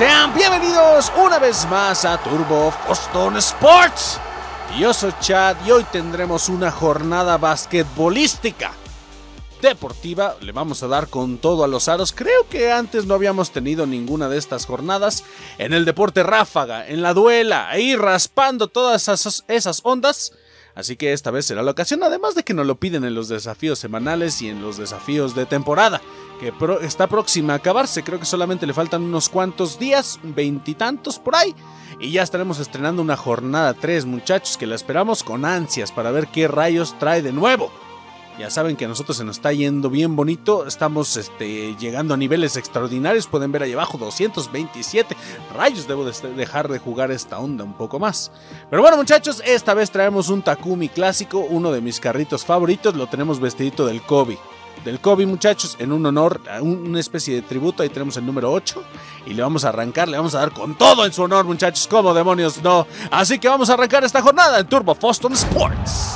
Sean bienvenidos una vez más a Turbo Fozton Sports. Yo soy Chad y hoy tendremos una jornada basquetbolística deportiva. Le vamos a dar con todo a los aros. Creo que antes no habíamos tenido ninguna de estas jornadas. En el deporte ráfaga, en la duela, ahí raspando todas esas ondas. Así que esta vez será la ocasión, además de que nos lo piden en los desafíos semanales y en los desafíos de temporada, que está próxima a acabarse. Creo que solamente le faltan unos cuantos días, veintitantos por ahí, y ya estaremos estrenando una jornada 3, muchachos, que la esperamos con ansias para ver qué rayos trae de nuevo. Ya saben que a nosotros se nos está yendo bien bonito, estamos llegando a niveles extraordinarios, pueden ver ahí abajo 227, rayos, debo de dejar de jugar esta onda un poco más. Pero bueno, muchachos, esta vez traemos un Takumi clásico, uno de mis carritos favoritos, lo tenemos vestidito del Kobe. Del Kobe, muchachos, en un honor, una especie de tributo, ahí tenemos el número 8 y le vamos a arrancar, le vamos a dar con todo en su honor, muchachos, como demonios no. Así que vamos a arrancar esta jornada en Turbo Fozton Sports.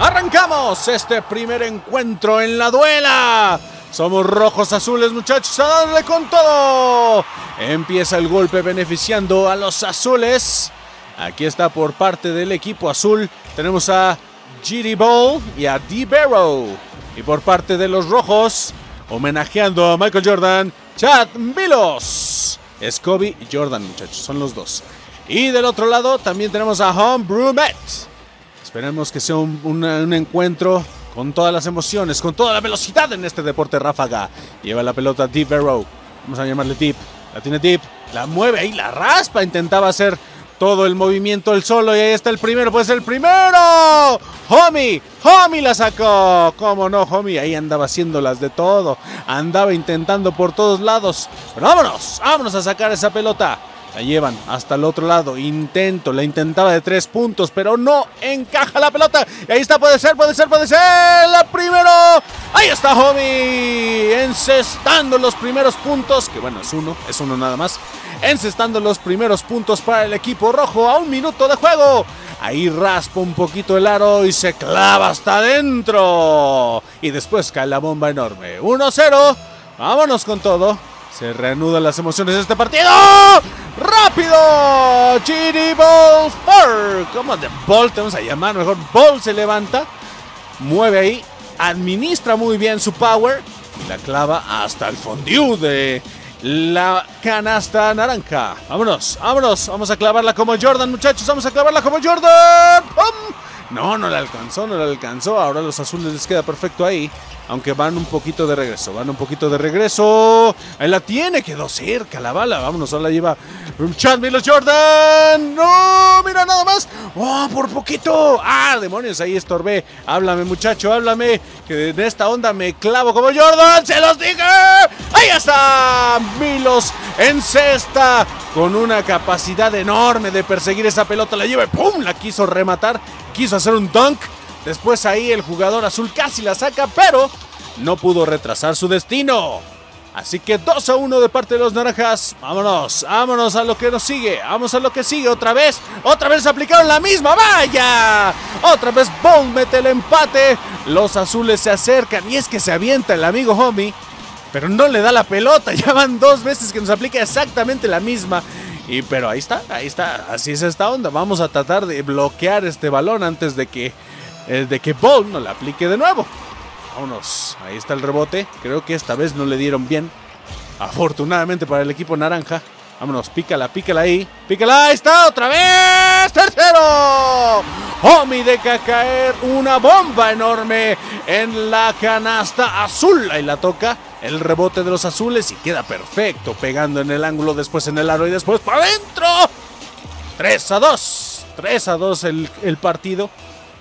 ¡Arrancamos este primer encuentro en la duela! Somos rojos azules, muchachos, a darle con todo. Empieza el golpe beneficiando a los azules. Aquí está por parte del equipo azul. Tenemos a GD Ball y a D. Barrow. Y por parte de los rojos, homenajeando a Michael Jordan, Chad Milos. Scoby y Jordan, muchachos, son los dos. Y del otro lado también tenemos a Homebrew Met. Esperemos que sea un encuentro con todas las emociones, con toda la velocidad en este deporte ráfaga. Lleva la pelota Deep Arrow. Vamos a llamarle Deep. La tiene Deep. La mueve ahí, la raspa. Intentaba hacer todo el movimiento el solo. Y ahí está el primero. Pues el primero. Homie. Homie la sacó. ¿Cómo no, Homie? Ahí andaba haciéndolas de todo. Andaba intentando por todos lados. Pero vámonos. Vámonos a sacar esa pelota. La llevan hasta el otro lado, la intentaba de 3 puntos, pero no encaja la pelota. Y ahí está, puede ser, puede ser, puede ser. La primero, ahí está Kobe, encestando los primeros puntos, que bueno, es uno nada más. Encestando los primeros puntos para el equipo rojo a 1 minuto de juego. Ahí raspa un poquito el aro y se clava hasta adentro. Y después cae la bomba enorme, 1-0, vámonos con todo. Se reanudan las emociones de este partido. ¡Rápido! GD Ball Fur. ¿Cómo de Ball te vamos a llamar? Mejor Ball se levanta. Mueve ahí. Administra muy bien su power. Y la clava hasta el fondue de la canasta naranja. Vámonos, vámonos. Vamos a clavarla como Jordan, muchachos. Vamos a clavarla como Jordan. ¡Pum! No, no la alcanzó, no la alcanzó. Ahora a los azules les queda perfecto ahí. Aunque van un poquito de regreso, van un poquito de regreso. Ahí la tiene, quedó cerca la bala. Vámonos, ahora la lleva Chad Milos Jordan. ¡No! ¡Mira nada más! ¡Oh, por poquito! ¡Ah, demonios! Ahí estorbé. Háblame, muchacho, háblame. Que en esta onda me clavo como Jordan. ¡Se los dije! ¡Ahí está! Milos en cesta. Con una capacidad enorme de perseguir esa pelota. La lleva y ¡pum! La quiso rematar. Quiso hacer un dunk. Después ahí el jugador azul casi la saca, pero no pudo retrasar su destino. Así que 2-1 de parte de los naranjas. Vámonos, vámonos a lo que nos sigue. Vamos a lo que sigue otra vez. Otra vez aplicaron la misma, vaya. Otra vez Ball mete el empate. Los azules se acercan y es que se avienta el amigo Homie. Pero no le da la pelota. Ya van 2 veces que nos aplica exactamente la misma. Y pero ahí está, así es esta onda. Vamos a tratar de bloquear este balón antes de que Ball no la aplique de nuevo. Vámonos, ahí está el rebote. Creo que esta vez no le dieron bien, afortunadamente para el equipo naranja. Vámonos, pícala, pícala ahí. Pícala, ahí está, otra vez. ¡Tercero! Homie deja caer una bomba enorme en la canasta azul. Ahí la toca. El rebote de los azules y queda perfecto, pegando en el ángulo, después en el aro y después para adentro. 3-2. 3-2 el partido.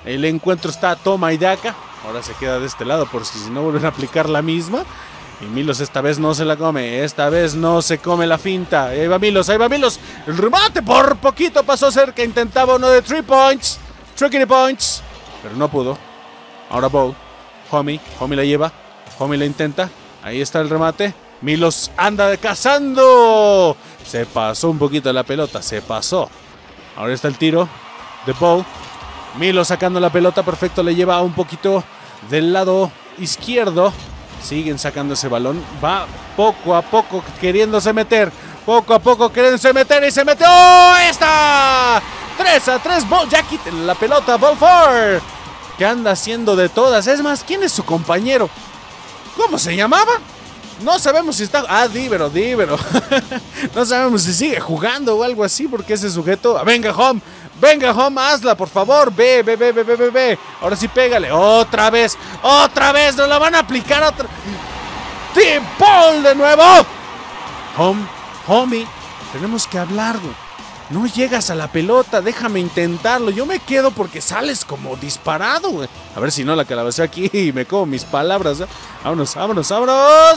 El encuentro está toma y daca. Ahora se queda de este lado por si no vuelven a aplicar la misma. Y Milos esta vez no se la come. Esta vez no se come la finta. Ahí va Milos, ahí va Milos. El remate por poquito pasó cerca. Intentaba uno de 3 points. Tricky points. Pero no pudo. Ahora Ball. Homie. Homie la lleva. Homie la intenta. Ahí está el remate. Milos anda cazando. Se pasó un poquito la pelota. Se pasó. Ahora está el tiro de Ball. Milos sacando la pelota. Perfecto. Le lleva un poquito del lado izquierdo. Siguen sacando ese balón. Va poco a poco queriéndose meter. Poco a poco queriéndose meter y se metió. ¡Oh, esta! 3-3. Ya quiten la pelota. Ball 4. Que anda haciendo de todas. Es más, ¿quién es su compañero? ¿Cómo se llamaba? No sabemos si está... Ah, D. Barrow. No sabemos si sigue jugando o algo así porque ese sujeto... ¡Venga, Home! ¡Venga, Home! ¡Hazla, por favor! ¡Ve! Ahora sí, pégale. ¡Otra vez! ¡Otra vez! ¡Nos la van a aplicar otra! ¡Deep Ball de nuevo! Home, Homie, tenemos que hablar, güey. No llegas a la pelota, déjame intentarlo. Yo me quedo porque sales como disparado, güey. A ver si no la calabaceo aquí y me como mis palabras, ¿eh? Vámonos,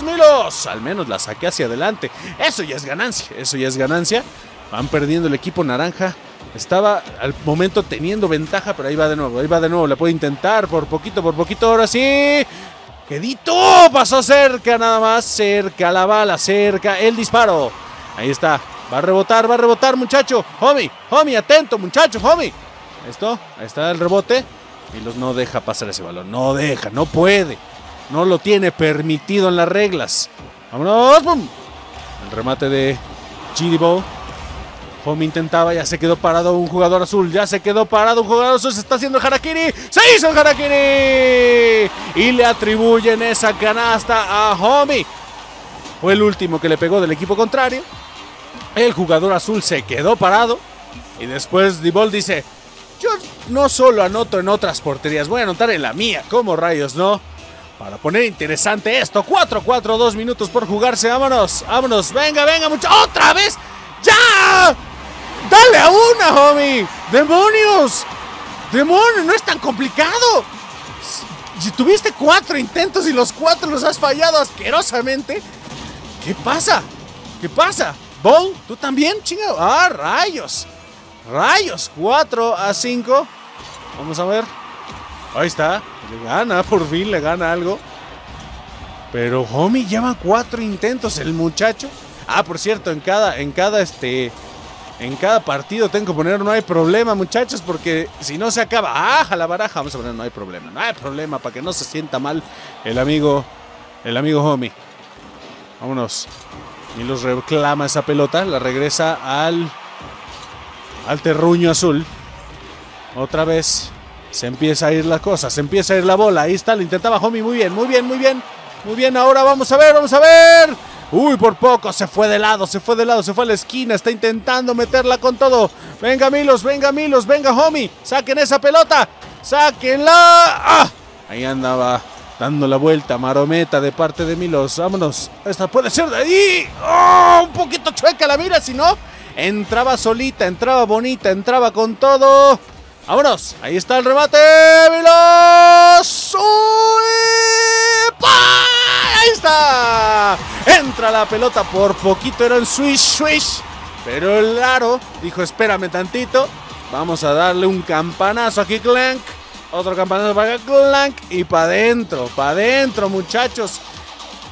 Milos. Al menos la saqué hacia adelante. Eso ya es ganancia. Van perdiendo el equipo naranja. Estaba al momento teniendo ventaja, pero ahí va de nuevo. La puede intentar por poquito. Ahora sí. Quedito. Pasó cerca nada más. Cerca la bala, cerca el disparo. Ahí está. Va a rebotar, muchacho. Homie, atento, muchacho, homie. Esto, ahí está el rebote. Milos no deja pasar ese balón. No puede. No lo tiene permitido en las reglas. ¡Vámonos! ¡Bum! El remate de GD Ball. Homie intentaba, ya se quedó parado un jugador azul. Se está haciendo el harakiri. ¡Se hizo el harakiri! Y le atribuyen esa canasta a Homie. Fue el último que le pegó del equipo contrario. El jugador azul se quedó parado y después D-Ball dice: yo no solo anoto en otras porterías, voy a anotar en la mía. ¿Cómo rayos no? Para poner interesante esto. 4-4, 2 minutos por jugarse. Vámonos. Venga, muchachos. ¡Otra vez! ¡Ya! ¡Dale a una, homie! ¡Demonios! ¡No es tan complicado! Si tuviste 4 intentos y los 4 los has fallado asquerosamente. ¿Qué pasa? Ball, tú también, chingado. Ah, rayos. 4-5. Vamos a ver. Ahí está. Le gana, por fin le gana algo. Pero Homie lleva 4 intentos el muchacho. Ah, por cierto, en cada partido tengo que poner no hay problema, muchachos, porque si no se acaba. Ah, la baraja. Vamos a poner no hay problema para que no se sienta mal el amigo Homie. Vámonos. Milos reclama esa pelota, la regresa al terruño azul. Otra vez se empieza a ir la cosa, se empieza a ir la bola. Ahí está, lo intentaba Homie, muy bien. Ahora vamos a ver. Uy, por poco se fue de lado, se fue a la esquina, está intentando meterla con todo. Venga Milos, venga Homie, saquen esa pelota, sáquenla. ¡Ah! Ahí andaba dando la vuelta, marometa de parte de Milos. Vámonos, esta puede ser de ahí. ¡Oh! Un poquito chueca la mira, si no, entraba solita, entraba bonita, entraba con todo. Vámonos, ahí está el remate, Milos. ¡Ahí está! Entra la pelota, por poquito era un swish, pero el aro dijo, espérame tantito, vamos a darle un campanazo aquí, clank. Otro campanazo para acá, clank, y para adentro, muchachos.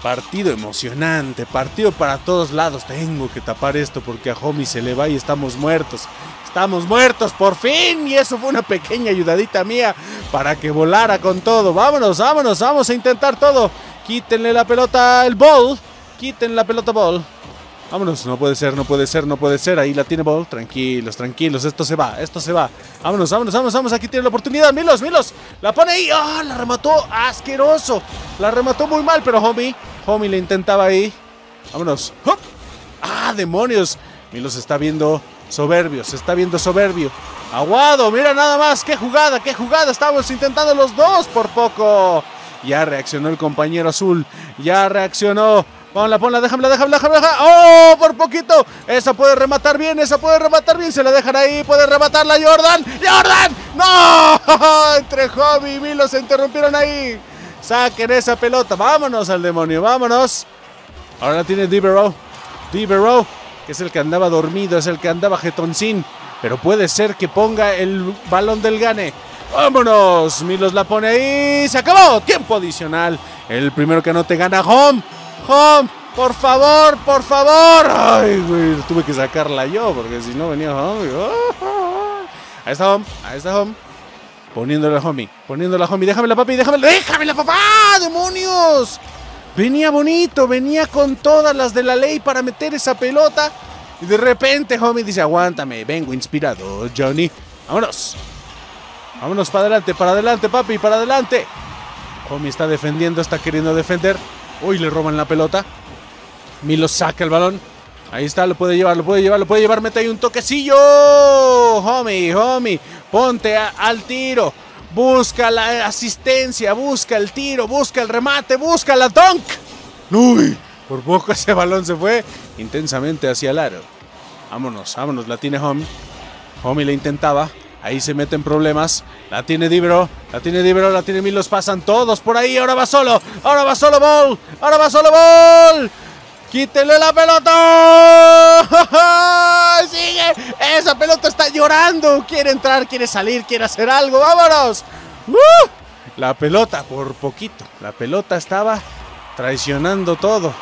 Partido emocionante, partido para todos lados. Tengo que tapar esto porque a Homie se le va y estamos muertos, por fin. Y eso fue una pequeña ayudadita mía para que volara con todo. Vámonos, vamos a intentar todo. Quítenle la pelota al Ball. Vámonos, no puede ser. Ahí la tiene Ball. Tranquilos, esto se va. Vámonos, aquí tiene la oportunidad. Milos, la pone ahí. ¡Ah! La remató asqueroso. La remató muy mal, pero Homie le intentaba ahí. Vámonos. ¡Hop! ¡Ah, demonios! Milos se está viendo soberbio. Aguado, mira nada más. ¡Qué jugada! Estábamos intentando los dos por poco. Ya reaccionó el compañero azul. Ponla, déjamela. ¡Oh! Por poquito. Esa puede rematar bien. Se la dejan ahí. Puede rematarla Jordan. ¡No! Entre Homie y Milos se interrumpieron ahí. Saquen esa pelota. Vámonos al demonio. Vámonos. Ahora la tiene D. Barrow. Que es el que andaba dormido. Es el que andaba jetoncín. Pero puede ser que ponga el balón del gane. Vámonos. Milos la pone ahí. Se acabó. Tiempo adicional. El primero que anote gana. Home, por favor. Ay, güey, tuve que sacarla yo porque si no venía Homie. Oh. Ahí está Home. Poniéndola a Homie. Déjamela, papi. ¡Déjamela, papá! ¡Demonios! Venía bonito, venía con todas las de la ley para meter esa pelota. Y de repente, homie dice, aguántame, vengo inspirado, Johnny. Vámonos. Vámonos para adelante, papi, para adelante. Homie está defendiendo, está queriendo defender. Uy, le roban la pelota. Milos saca el balón. Ahí está, lo puede llevar, lo puede llevar, lo puede llevar. Mete ahí un toquecillo. Homie, homie, ponte al tiro. Busca la asistencia, busca el tiro, busca el remate, busca la dunk. Uy, por poco ese balón se fue intensamente hacia el aro. Vámonos, vámonos, la tiene Homie. Homie la intentaba. Ahí se meten problemas. La tiene D. Barrow, la tiene D. Barrow, la tiene Milos. Pasan todos por ahí. Ahora va solo. Ahora va solo Ball. Ahora va solo Ball. ¡Quítele la pelota! ¡Sigue! Esa pelota está llorando. Quiere entrar, quiere salir, quiere hacer algo. ¡Vámonos! ¡Uh! La pelota, por poquito. La pelota estaba traicionando todo.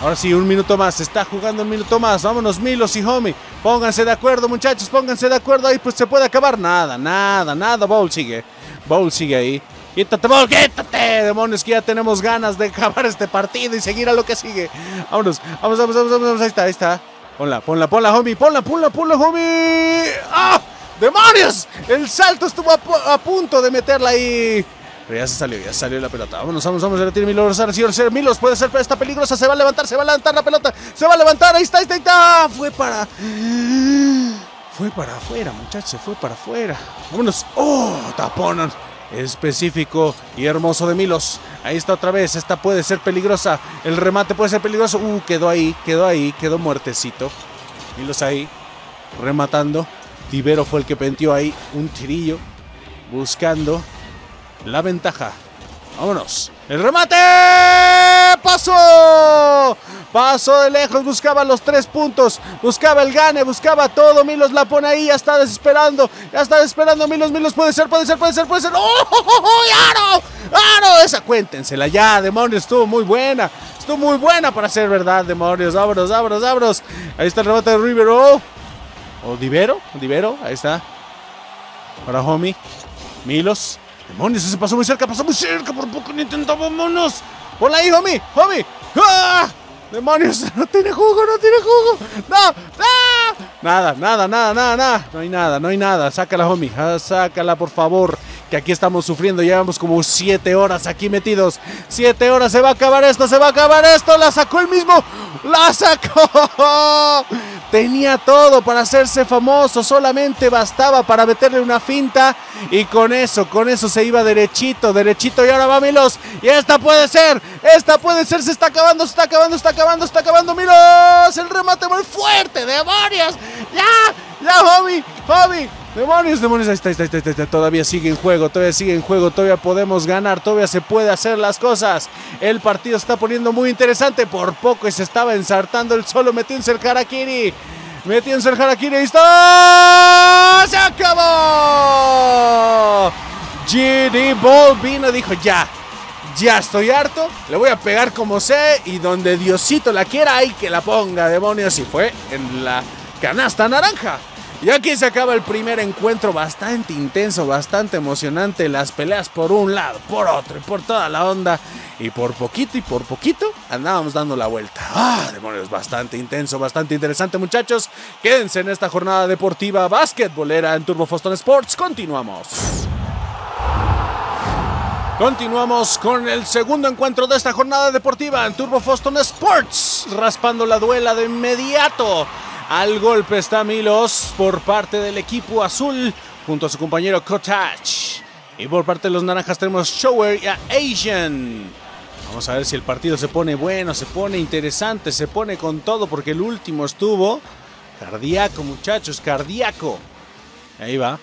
Ahora sí, un minuto más, se está jugando un minuto más. Vámonos Milos y Homie, pónganse de acuerdo muchachos, pónganse de acuerdo. Ahí pues se puede acabar, nada, nada, nada. Ball sigue, Ball sigue ahí. Quítate Ball, quítate, demonios, que ya tenemos ganas de acabar este partido y seguir a lo que sigue. Vámonos, vamos, vamos, vamos, vamos, ahí está, ahí está. Ponla, ponla, ponla Homie, ponla, ponla, ponla Homie. ¡Ah! ¡Demonios! El salto estuvo a punto de meterla ahí. Pero ya se salió la pelota. Vámonos, vamos, vamos. La tiene Milos. Ahora sí, Milos puede ser, pero está peligrosa. Se va a levantar, se va a levantar la pelota. Se va a levantar. Ahí está, ahí está, ahí está. Fue para. Fue para afuera, muchachos. Fue para afuera. Vámonos. ¡Oh! Tapón específico y hermoso de Milos. Ahí está otra vez. Esta puede ser peligrosa. El remate puede ser peligroso. Quedó ahí, quedó ahí. Quedó muertecito. Milos ahí, rematando. D. Barrow fue el que penteó ahí un tirillo. Buscando la ventaja. Vámonos. El remate. Pasó. Pasó de lejos. Buscaba los 3 puntos. Buscaba el gane. Buscaba todo. Milos la pone ahí. Ya está desesperando. Ya está desesperando. Milos. Milos puede ser. Puede ser. Puede ser. Puede ser. ¡Oh! ¡Aro! ¡Aro! Esa cuéntensela ya. Demonios. Estuvo muy buena. Estuvo muy buena para ser verdad. Demonios. Vámonos. Vámonos. Vámonos. Ahí está el remate de Rivero. O D. Barrow. D. Barrow. Ahí está. Para Homie. Milos. Demonios, se pasó muy cerca, por poco no intentaba, vámonos. Ponla ahí, Homie, Homie. ¡Ah! Demonios, no tiene jugo, no tiene jugo. No, no. Nada, nada, nada, nada, nada. No hay nada, no hay nada. Sácala, Homie. Ah, sácala, por favor. Que aquí estamos sufriendo. Llevamos como 7 horas aquí metidos. 7 horas, se va a acabar esto, se va a acabar esto. La sacó el mismo. La sacó. Tenía todo para hacerse famoso. Solamente bastaba para meterle una finta. Y con eso se iba derechito, derechito. Y ahora va Milos. Y esta puede ser. Esta puede ser. Se está acabando, se está acabando, se está acabando, se está acabando. Milos. El remate muy fuerte. Demonios. Ya, ya, Homie, Homie. Demonios, demonios, ahí está, ahí está, ahí está, todavía sigue en juego, todavía sigue en juego, todavía podemos ganar, todavía se puede hacer las cosas. El partido se está poniendo muy interesante, por poco se estaba ensartando el solo, metiéndose el harakiri, ahí está, se acabó. GD Ball vino, dijo ya, ya estoy harto, le voy a pegar como sé y donde Diosito la quiera, hay que la ponga, demonios, y fue en la canasta naranja. Y aquí se acaba el primer encuentro, bastante intenso, bastante emocionante. Las peleas por un lado, por otro y por toda la onda. Y por poquito andábamos dando la vuelta. ¡Ah, demonios! Bastante intenso, bastante interesante, muchachos. Quédense en esta jornada deportiva basquetbolera en Turbo Fozton Sports. Continuamos. Continuamos con el segundo encuentro de esta jornada deportiva en Turbo Fozton Sports. Raspando la duela de inmediato. Al golpe está Milos por parte del equipo azul junto a su compañero Kotasch. Y por parte de los naranjas tenemos Showier y a Asian. Vamos a ver si el partido se pone bueno, se pone interesante, se pone con todo. Porque el último estuvo cardíaco, muchachos, cardíaco. Ahí va.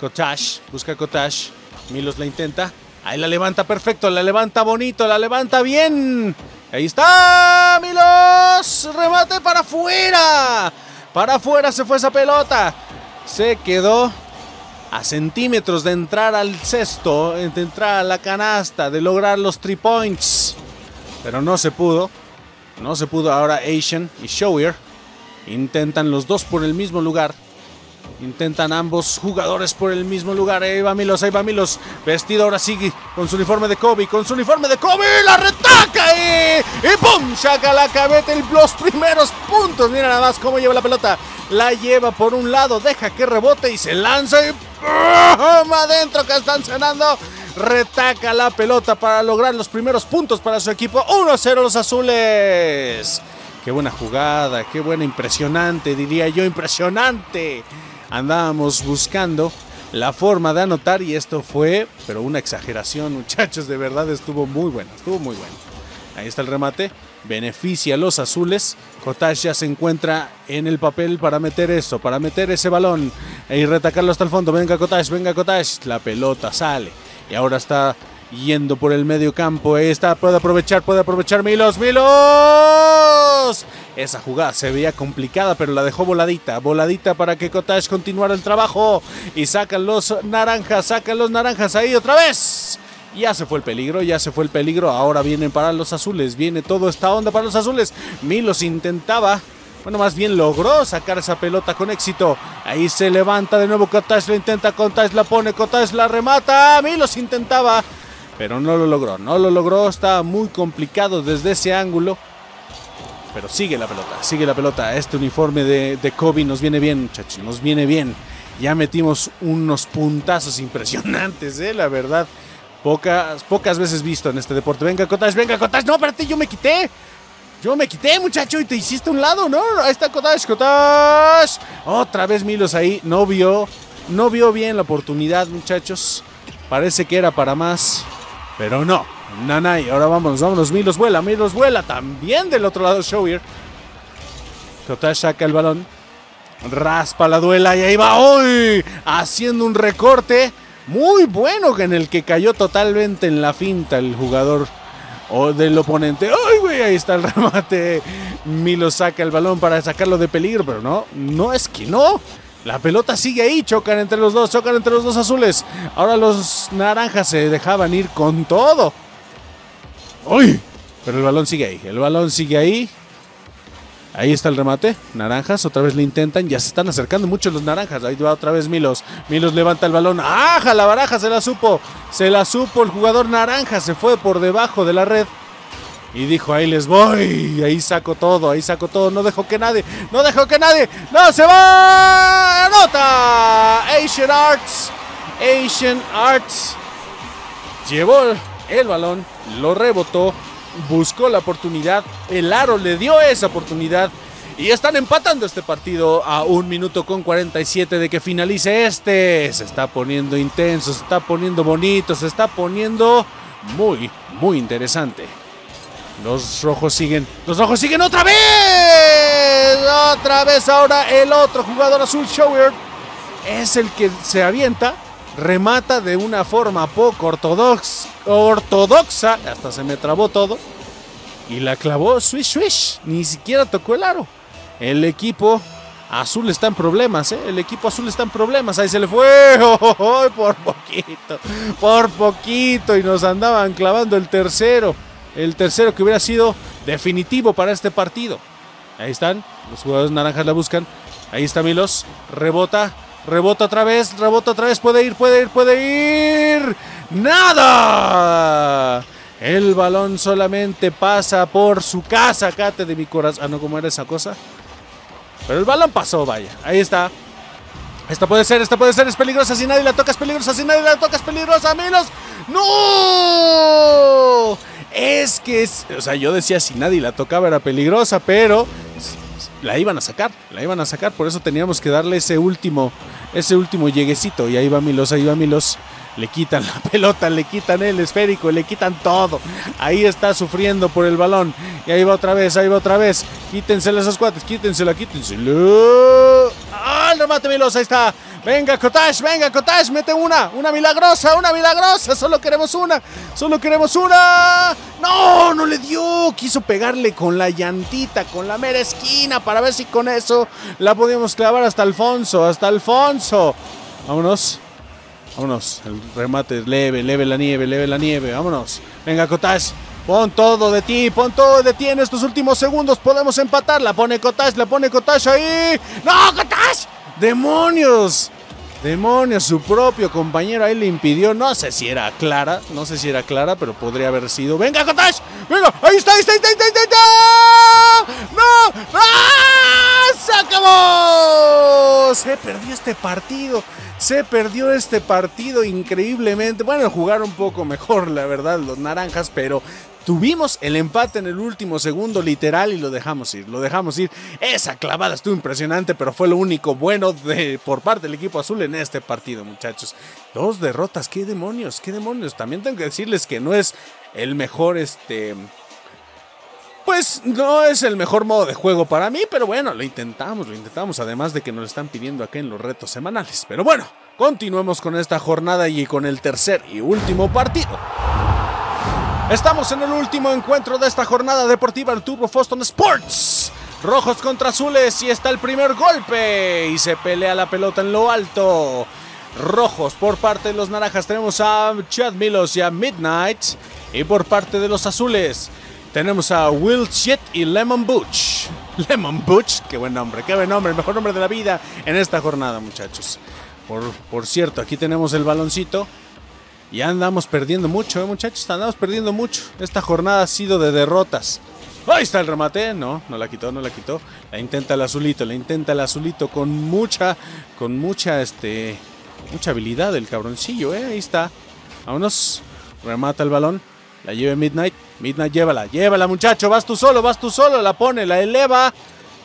Kotasch, busca Kotasch. Milos la intenta. Ahí la levanta perfecto, la levanta bonito, la levanta bien. Ahí está Milos, remate para afuera. Para afuera se fue esa pelota. Se quedó a centímetros de entrar al cesto, de entrar a la canasta, de lograr los 3 points. Pero no se pudo. No se pudo. Ahora Asian y Showier intentan los dos por el mismo lugar. Intentan ambos jugadores por el mismo lugar. Ahí va Milos. Vestido ahora sigue con su uniforme de Kobe. La retaca y ¡pum! Saca la cabeza los primeros puntos. Mira nada más cómo lleva la pelota. La lleva por un lado. Deja que rebote y se lanza. Y ¡pum! Adentro que están cenando. Retaca la pelota para lograr los primeros puntos para su equipo. 1-0 los azules. Qué buena jugada. Qué buena. Impresionante, diría yo. Impresionante. Andábamos buscando la forma de anotar y esto fue, pero una exageración, muchachos, de verdad estuvo muy bueno, Ahí está el remate, beneficia a los azules. Kotasch ya se encuentra en el papel para meter eso, para meter ese balón y retacarlo hasta el fondo. Venga Kotasch, la pelota sale y ahora está yendo por el medio campo. Ahí está, puede aprovechar Milos. Esa jugada se veía complicada, pero la dejó voladita para que Kotasch continuara el trabajo. Y sacan los naranjas ahí otra vez. Ya se fue el peligro. Ahora vienen para los azules, viene toda esta onda para los azules. Milos intentaba, bueno, más bien logró sacar esa pelota con éxito. Ahí se levanta de nuevo Kotasch, lo intenta, Kotasch la pone, Kotasch la remata. Milos intentaba, pero no lo logró. Está muy complicado desde ese ángulo. Pero sigue la pelota. Este uniforme de Kobe nos viene bien, muchachos, nos viene bien. Ya metimos unos puntazos impresionantes, la verdad. Pocas veces visto en este deporte. Venga Kotasch. No, espérate, yo me quité, muchacho, y te hiciste a un lado, ¿no? Ahí está Kotasch. Otra vez Milos ahí. No vio bien la oportunidad, muchachos. Parece que era para más, pero no. Nanay, ahora vámonos, Milos vuela, también del otro lado Showier. Kotasch saca el balón, raspa la duela y ahí va hoy, haciendo un recorte muy bueno en el que cayó totalmente en la finta el jugador o del oponente. ¡Ay, güey! Ahí está el remate, Milos saca el balón para sacarlo de peligro, pero no. La pelota sigue ahí, chocan entre los dos azules. Ahora los naranjas se dejaban ir con todo. ¡Uy! Pero el balón sigue ahí. Ahí está el remate, naranjas, otra vez le intentan, ya se están acercando mucho los naranjas. Ahí va otra vez Milos levanta el balón. ¡Aja! La baraja se la supo el jugador naranja, se fue por debajo de la red y dijo, ahí les voy, ahí saco todo, no dejo que nadie, no se va, anota. Asian Arts llevó el balón, lo rebotó, buscó la oportunidad, el aro le dio esa oportunidad y están empatando este partido a 1:47 de que finalice este. Se está poniendo intenso, se está poniendo bonito, se está poniendo muy, muy interesante. Los rojos siguen otra vez. Ahora el otro jugador azul, Shauer, es el que se avienta, remata de una forma poco ortodoxa, hasta se me trabó todo, y la clavó, swish, ni siquiera tocó el aro. El equipo azul está en problemas. Ahí se le fue. Oh, por poquito, y nos andaban clavando el tercero que hubiera sido definitivo para este partido. Ahí están, los jugadores naranjas la buscan. Ahí está Milos, rebota otra vez, puede ir. ¡Nada! El balón solamente pasa por su casa, Cate de mi corazón. Ah, no, ¿cómo era esa cosa? Pero el balón pasó, vaya. Ahí está. Esta puede ser, es peligrosa, si nadie la toca, es peligrosa, Milos. ¡No! Es que, o sea, yo decía si nadie la tocaba era peligrosa, pero la iban a sacar, por eso teníamos que darle ese último lleguecito. Y ahí va Milos, le quitan la pelota, le quitan el esférico, le quitan todo. Ahí está sufriendo por el balón y ahí va otra vez, quítensela a esos cuates, quítensela. ¡Ah, el remate Milos! Ahí está. Venga Kotasch, mete una milagrosa, solo queremos una. No le dio, quiso pegarle con la llantita, con la mera esquina, para ver si con eso la podíamos clavar hasta Alfonso. Vámonos, el remate, leve la nieve, vámonos. Venga Kotasch, pon todo de ti en estos últimos segundos, podemos empatar. La pone Kotasch ahí. ¡No, Kotasch! ¡Demonios! ¡Demonios! Su propio compañero ahí le impidió. No sé si era clara, no sé si era clara, pero podría haber sido. ¡Venga, Kotasch! ¡Venga! ¡Ahí está, ahí está, ahí está, ahí está, ahí está! ¡No! ¡Ah! ¡Se acabó! Se perdió este partido. Se perdió este partido increíblemente. Bueno, jugaron un poco mejor, la verdad, los naranjas, pero tuvimos el empate en el último segundo literal y lo dejamos ir, lo dejamos ir. Esa clavada estuvo impresionante, pero fue lo único bueno por parte del equipo azul en este partido, muchachos. Dos derrotas, qué demonios, qué demonios. También tengo que decirles que no es el mejor, pues no es el mejor modo de juego para mí, pero bueno, lo intentamos, lo intentamos. Además de que nos lo están pidiendo acá en los retos semanales. Pero bueno, continuemos con esta jornada y con el tercer y último partido. Estamos en el último encuentro de esta jornada deportiva del Turbo Fozton Sports. Rojos contra azules y está el primer golpe y se pelea la pelota en lo alto. Rojos por parte de los naranjas tenemos a Chad Milos y a Midnight, y por parte de los azules tenemos a Will Chet y Lemon Butch. Lemon Butch, qué buen nombre, el mejor nombre de la vida en esta jornada, muchachos. Por cierto, aquí tenemos el baloncito. Ya andamos perdiendo mucho, muchachos, andamos perdiendo mucho. Esta jornada ha sido de derrotas. Ahí está el remate, no, no la quitó, no la quitó. La intenta el azulito, con mucha, mucha habilidad el cabroncillo, ahí está. Vámonos, remata el balón, la lleva Midnight, llévala, muchacho, vas tú solo, la pone, la eleva.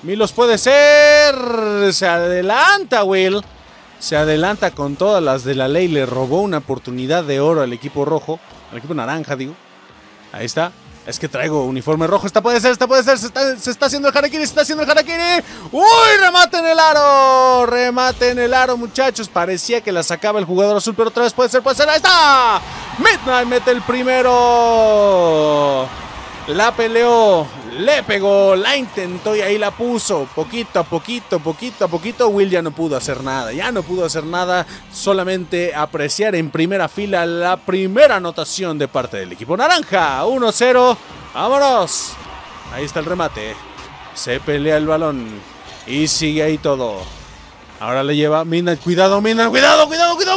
Milos puede ser, se adelanta Will. Se adelanta con todas las de la ley. Le robó una oportunidad de oro al equipo rojo. Al equipo naranja, digo. Ahí está. Es que traigo uniforme rojo. Esta puede ser, Se está haciendo el harakiri, ¡Uy! ¡Remate en el aro! ¡Remate en el aro, muchachos! Parecía que la sacaba el jugador azul, pero otra vez puede ser, ¡ahí está! Midnight mete el primero. La peleó, le pegó, la intentó y ahí la puso. Poquito a poquito, Will ya no pudo hacer nada, solamente apreciar en primera fila la primera anotación de parte del equipo naranja. 1-0, vámonos. Ahí está el remate, se pelea el balón y sigue ahí todo. Ahora le lleva Midnight, cuidado Midnight, cuidado,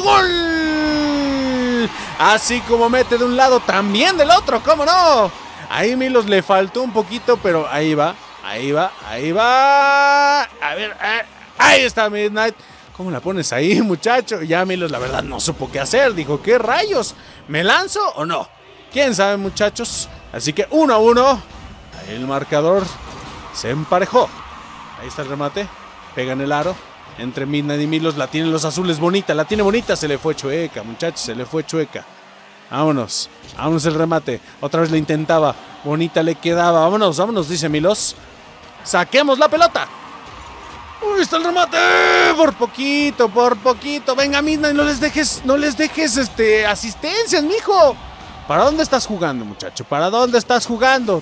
gol. Así como mete de un lado, también del otro, cómo no. Ahí Milos le faltó un poquito, pero ahí va, A ver, ahí está Midnight. ¿Cómo la pones ahí, muchacho? Ya Milos, la verdad, no supo qué hacer. Dijo, ¿qué rayos? ¿Me lanzo o no? ¿Quién sabe, muchachos? Así que 1-1. Ahí el marcador se emparejó. Ahí está el remate. Pega en el aro. Entre Midnight y Milos la tienen los azules bonita. La tiene bonita. Se le fue chueca, muchachos. Se le fue chueca. Vámonos, el remate. Otra vez le intentaba, bonita le quedaba. Vámonos, dice Milos. ¡Saquemos la pelota! ¡Uy, está el remate! Por poquito, Venga, Midnight, no les dejes, asistencias, mijo. ¿Para dónde estás jugando, muchacho?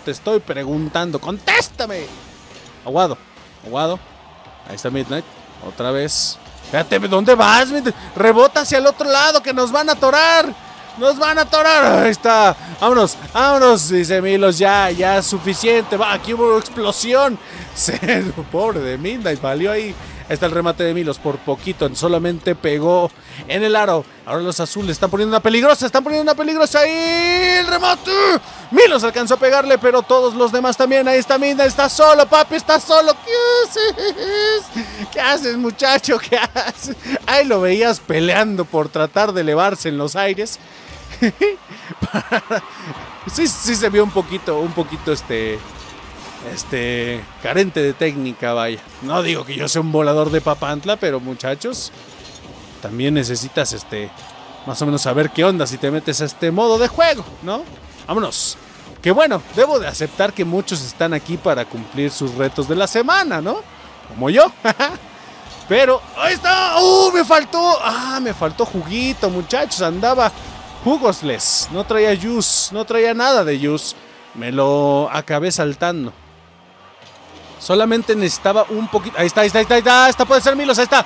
Te estoy preguntando. ¡Contéstame! Aguado, Ahí está Midnight, otra vez. Fíjate, ¿dónde vas? Rebota hacia el otro lado, que nos van a atorar. Ahí está. Vámonos, dice Milos. Ya, es suficiente. Va, aquí hubo explosión. Cero, pobre de Midnight. Valió ahí. Ahí está el remate de Milos. Por poquito, solamente pegó en el aro. Ahora los azules están poniendo una peligrosa. Ahí, el remate. Milos alcanzó a pegarle, pero todos los demás también. Ahí está Midnight. Está solo, papi. Está solo. ¿Qué haces? Muchacho? ¿Qué haces? Ahí lo veías peleando por tratar de elevarse en los aires. Sí, se vio un poquito, carente de técnica, vaya. No digo que yo sea un volador de papantla, pero muchachos, también necesitas más o menos saber qué onda si te metes a este modo de juego, ¿no? Vámonos. Que bueno, debo de aceptar que muchos están aquí para cumplir sus retos de la semana, ¿no? Como yo. Pero, ahí está. Me faltó. Me faltó juguito, muchachos. Andaba jugosless, no traía juice, no traía nada de juice. Me lo acabé saltando. Solamente necesitaba un poquito. Ahí está, Esta puede ser Milos, ahí está.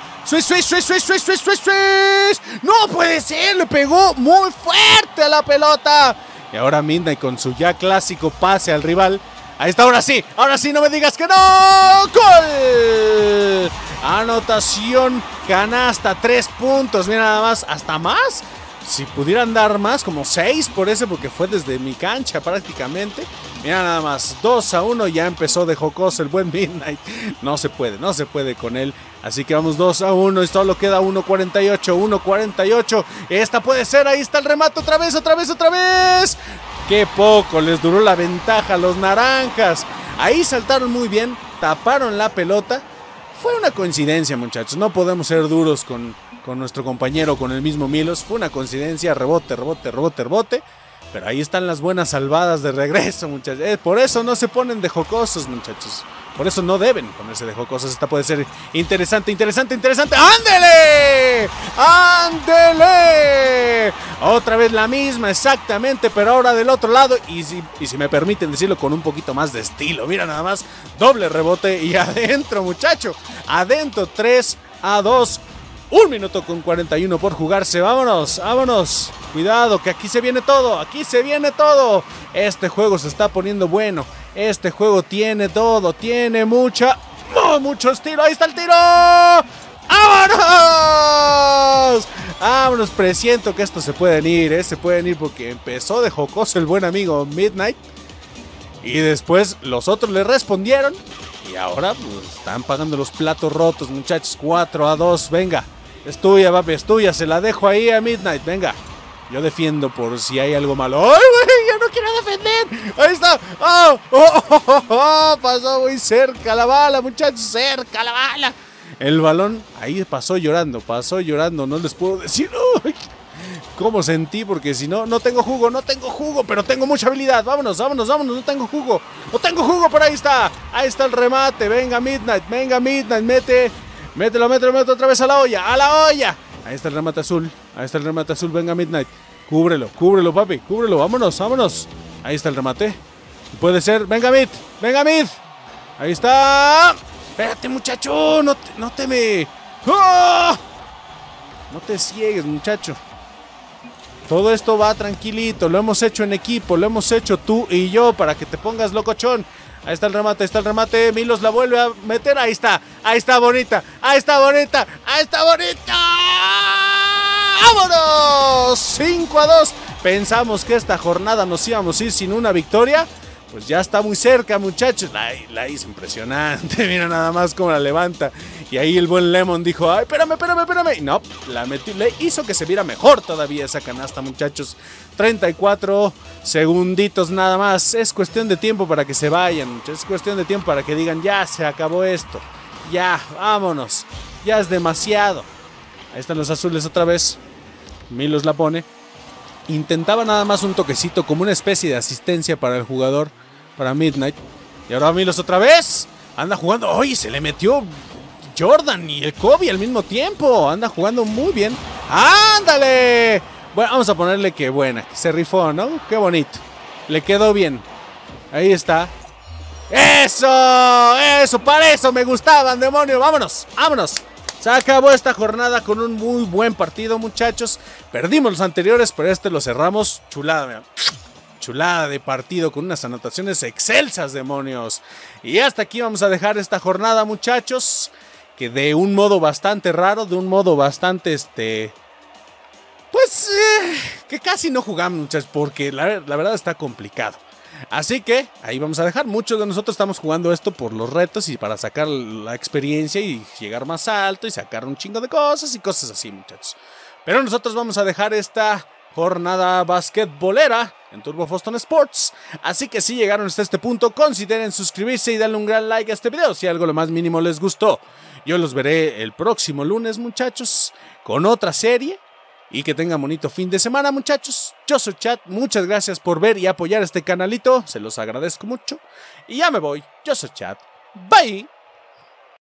No puede ser, le pegó muy fuerte a la pelota. Y ahora Midnight con su ya clásico pase al rival. Ahí está, ahora sí, no me digas que no. ¡Gol! Anotación, canasta, 3 puntos. Mira nada más, hasta más. Si pudieran dar más, como 6 por ese, porque fue desde mi cancha prácticamente. Mira nada más, 2-1, ya empezó de jocoso el buen Midnight. No se puede, no se puede con él. Así que vamos 2-1 y solo queda 1.48, 1.48. Esta puede ser, ahí está el remate, otra vez, otra vez, otra vez. Qué poco les duró la ventaja a los naranjas. Ahí saltaron muy bien, taparon la pelota. Fue una coincidencia, muchachos, no podemos ser duros con nuestro compañero, con el mismo Milos. Fue una coincidencia, rebote, rebote, rebote, rebote. Pero ahí están las buenas salvadas de regreso, muchachos. Por eso no se ponen de jocosos, muchachos. Por eso no deben ponerse de jocosos. Esta puede ser interesante, interesante, interesante. ¡Ándele! ¡Ándele! Otra vez la misma, exactamente, pero ahora del otro lado. Y si me permiten decirlo, con un poquito más de estilo. Mira nada más, doble rebote y adentro, muchacho. Adentro, 3-2. 1 minuto con 41 por jugarse. Vámonos, vámonos. Cuidado, que aquí se viene todo. Aquí se viene todo. Este juego se está poniendo bueno. Este juego tiene todo. Tiene mucho estilo. Ahí está el tiro. ¡Vámonos! Vámonos, presiento que estos se pueden ir, ¿eh? Se pueden ir porque empezó de jocoso el buen amigo Midnight. Y después los otros le respondieron. Y ahora pues, están pagando los platos rotos, muchachos. 4-2. Venga. Es tuya, papi, es tuya, se la dejo ahí a Midnight, venga. Yo defiendo por si hay algo malo. ¡Ay, güey! ¡Yo no quiero defender! ¡Ahí está! ¡Oh! ¡Oh, oh, oh, oh! Pasó muy cerca la bala, muchachos, cerca la bala. El balón ahí pasó llorando, no les puedo decir. ¡Uy! ¿Cómo sentí? Porque si no, no tengo jugo, no tengo jugo, pero tengo mucha habilidad. Vámonos, vámonos, vámonos, no tengo jugo. No tengo jugo, pero ahí está el remate. Venga Midnight, mete... Mételo, mételo, mételo otra vez a la olla, a la olla. Ahí está el remate azul, ahí está el remate azul. Venga Midnight, cúbrelo, cúbrelo, papi, cúbrelo, vámonos, vámonos. Ahí está el remate, puede ser. Venga Mid, ahí está. Espérate, muchacho, no te me... ¡Oh! No te ciegues, muchacho. Todo esto va tranquilito, lo hemos hecho en equipo, lo hemos hecho tú y yo para que te pongas locochón. Ahí está el remate, ahí está el remate. Milos la vuelve a meter. Ahí está bonita, ahí está bonita, ahí está bonita. ¡Vámonos! 5-2. Pensamos que esta jornada nos íbamos a ir sin una victoria. Pues ya está muy cerca, muchachos. La hizo impresionante. Mira nada más cómo la levanta. Y ahí el buen Lemon dijo, ay, espérame, espérame, espérame. No, la metió, le hizo que se viera mejor todavía esa canasta, muchachos. 34 segunditos nada más. Es cuestión de tiempo para que se vayan, muchachos. Es cuestión de tiempo para que digan, ya se acabó esto. Ya, vámonos. Ya es demasiado. Ahí están los azules otra vez. Milos la pone. Intentaba nada más un toquecito, como una especie de asistencia para el jugador, para Midnight. Y ahora Milos otra vez. Anda jugando. ¡Oye! Se le metió Jordan y el Kobe al mismo tiempo. Anda jugando muy bien. ¡Ándale! Bueno, vamos a ponerle que buena. Se rifó, ¿no? Qué bonito. Le quedó bien. Ahí está. ¡Eso! ¡Eso! ¡Para eso me gustaban, demonio! ¡Vámonos! ¡Vámonos! Se acabó esta jornada con un muy buen partido, muchachos. Perdimos los anteriores, pero este lo cerramos. Chulada, mira. Chulada de partido con unas anotaciones excelsas, demonios. Y hasta aquí vamos a dejar esta jornada, muchachos. Que de un modo bastante raro, de un modo bastante, pues, que casi no jugamos, muchachos, porque la verdad está complicado. Así que ahí vamos a dejar. Muchos de nosotros estamos jugando esto por los retos y para sacar la experiencia y llegar más alto y sacar un chingo de cosas y cosas así, muchachos. Pero nosotros vamos a dejar esta jornada basquetbolera en Turbo Fozton Sports. Así que si llegaron hasta este punto, consideren suscribirse y darle un gran like a este video si algo lo más mínimo les gustó. Yo los veré el próximo lunes, muchachos, con otra serie. Y que tengan bonito fin de semana, muchachos. Yo soy Chad, muchas gracias por ver y apoyar este canalito. Se los agradezco mucho. Y ya me voy. Yo soy Chad. Bye.